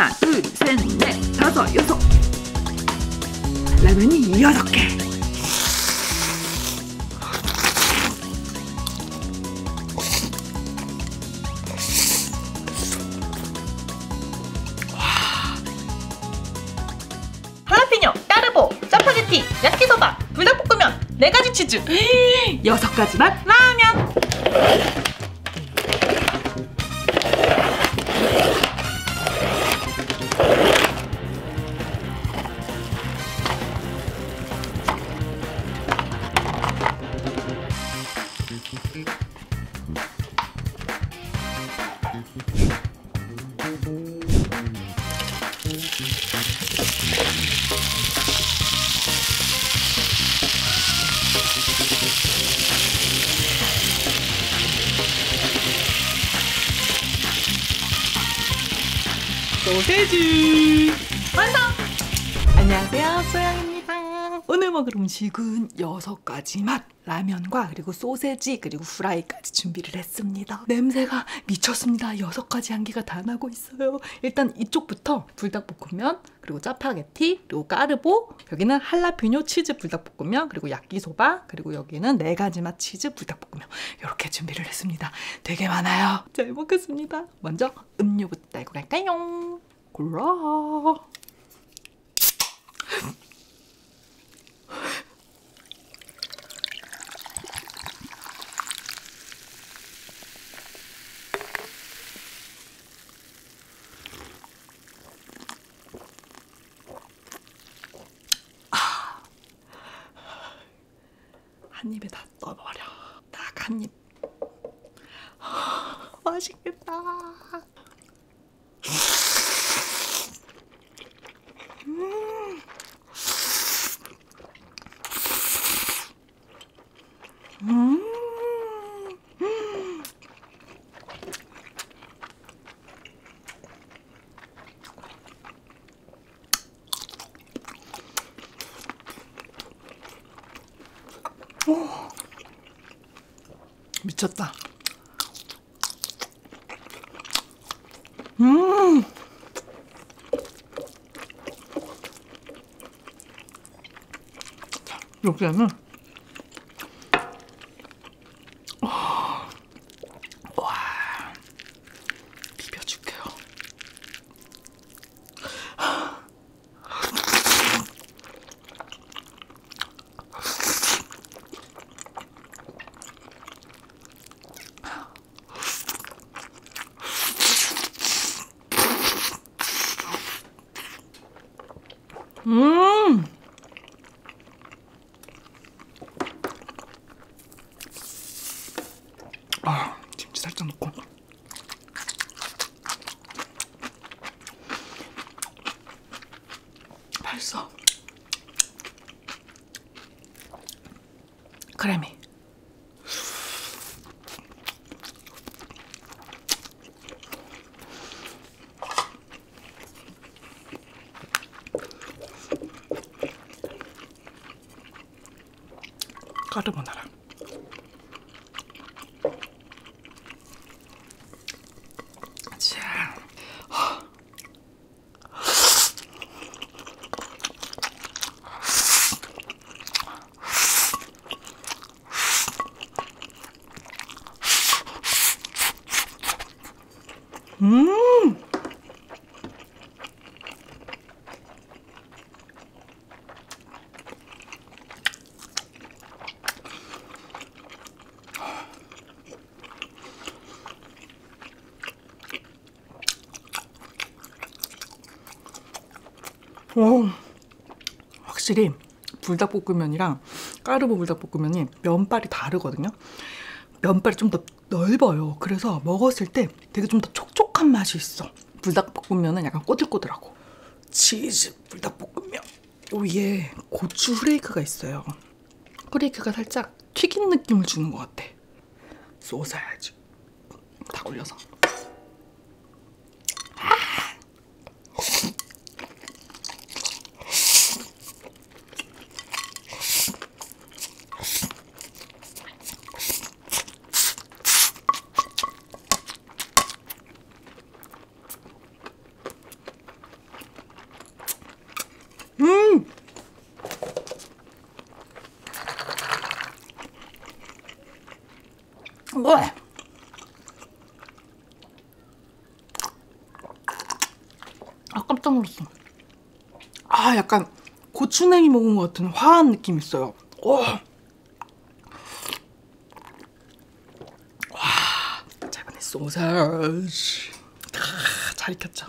하나, 둘, 셋, 넷, 다섯, 여섯. 라면이 6개. 할라피뇨, 까르보, 짜파게티, 야끼소바, 불닭볶음면, 4가지 치즈, 6가지 맛 라면. 소세지 완성! 안녕하세요, 소영입니다. 오늘 먹을 음식은 6가지 맛 라면과 그리고 소세지 그리고 후라이까지 준비를 했습니다. 냄새가 미쳤습니다. 6가지 향기가 다 나고 있어요. 일단 이쪽부터 불닭볶음면, 그리고 짜파게티, 그리고 까르보, 여기는 할라피뇨 치즈 불닭볶음면, 그리고 야끼소바, 그리고 여기는 4가지 맛 치즈 불닭볶음면, 이렇게 준비를 했습니다. 되게 많아요. 잘 먹겠습니다. 먼저 음료부터 달고 갈까요? 골라. 한 입에 다 떠버려. 딱 한 입. 맛있겠다. 미쳤다. 여기에는 와, 비벼줄게요. 김치 살짝 넣고. 벌써 크래미. 까르보나라. 오, 확실히 불닭볶음면이랑 까르보 불닭볶음면이 면발이 다르거든요. 면발이 좀 더 넓어요. 그래서 먹었을 때 되게 좀 더 촉촉한 맛이 있어. 불닭볶음면은 약간 꼬들꼬들하고, 치즈 불닭볶음면 위에 고추 후레이크가 있어요. 후레이크가 살짝 튀긴 느낌을 주는 것 같아. 소세지 다 올려서. 아, 깜짝 놀랐어. 아, 약간 고추냉이 먹은 것 같은 화한 느낌 있어요. 오! 소세지 잘 익혔죠?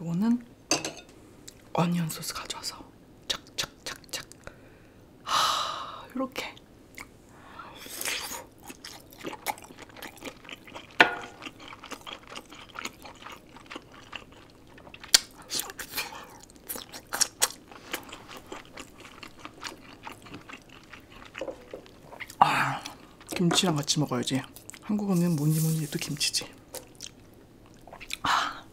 요거는 어니언 소스 가져와서 착착착착 이렇게 아, 김치랑 같이 먹어야지. 한국 음식은 뭐니 해도 김치지. 아.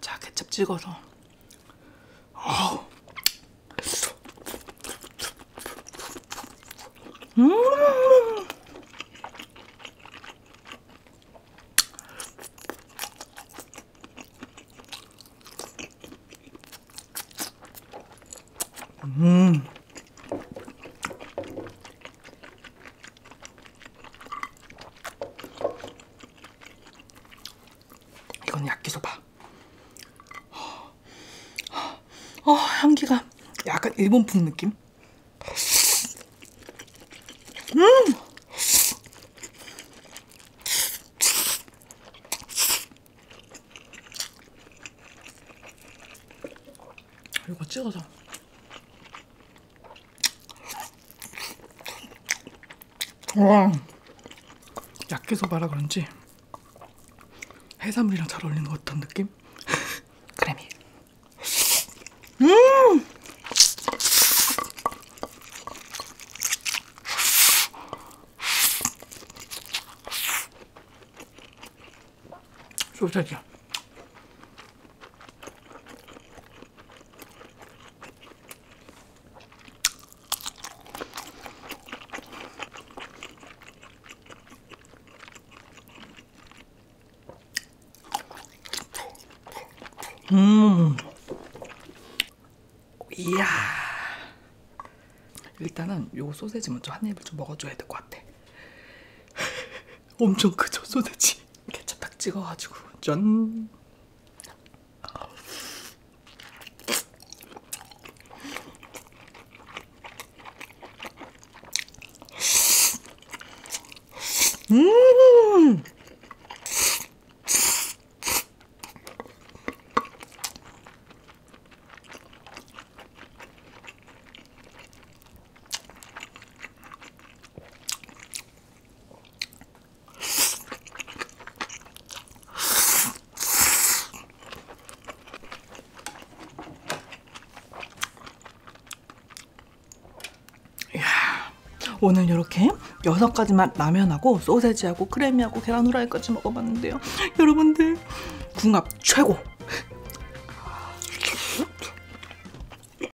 자, 케첩 찍어서. 아우. 이건 야끼소바. 향기가 약간 일본풍 느낌? 이거 찍어서. 와, 야끼소바라 그런지 해산물이랑 잘 어울리는 것 같은 느낌? 크래미. 소세지. 이야, 일단은 요 소세지 먼저 한 입을 좀 먹어줘야 될 것 같아. 엄청 크죠 소세지. 케첩 딱 찍어가지고 짠. 오늘 이렇게 6가지 맛 라면하고 소세지하고 크래미하고 계란 후라이까지 먹어봤는데요. 여러분들 궁합 최고!